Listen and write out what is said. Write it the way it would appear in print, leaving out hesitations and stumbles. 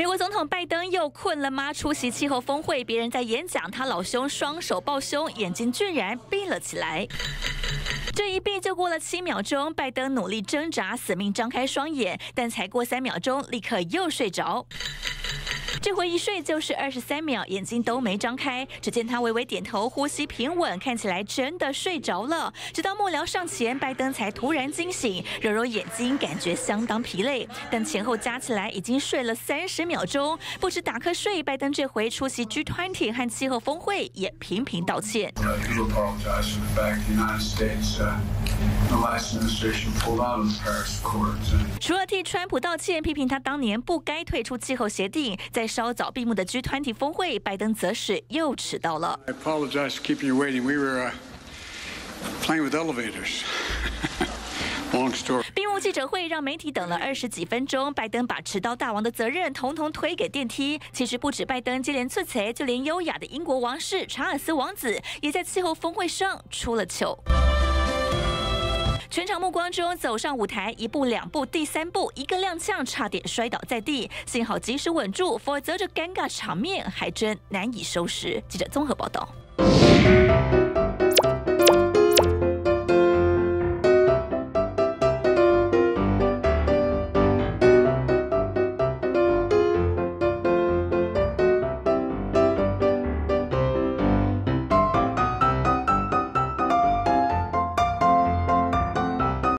美国总统拜登又困了吗？出席气候峰会，别人在演讲，他老兄双手抱胸，眼睛居然闭了起来。 这一闭就过了7秒钟，拜登努力挣扎，死命张开双眼，但才过3秒钟，立刻又睡着。这回一睡就是23秒，眼睛都没张开。只见他微微点头，呼吸平稳，看起来真的睡着了。直到幕僚上前，拜登才突然惊醒，揉揉眼睛，感觉相当疲累。但前后加起来已经睡了30秒钟。不止打瞌睡，拜登这回出席 G20 和气候峰会也频频道歉。 除了替川普道歉，批评他当年不该退出气候协定，在稍早闭幕的 G20 峰会，拜登则是又迟到了。I apologize for keeping you waiting. We were playing with elevators. 闭幕记者会让媒体等了20几分钟，拜登把迟到大王的责任统统推给电梯。其实不止拜登接连出错，就连优雅的英国王室查尔斯王子也在气候峰会上出了糗。 全场目光中走上舞台，一步两步，第三步一个踉跄，差点摔倒在地。幸好及时稳住，否则这尴尬场面还真难以收拾。记者综合报道。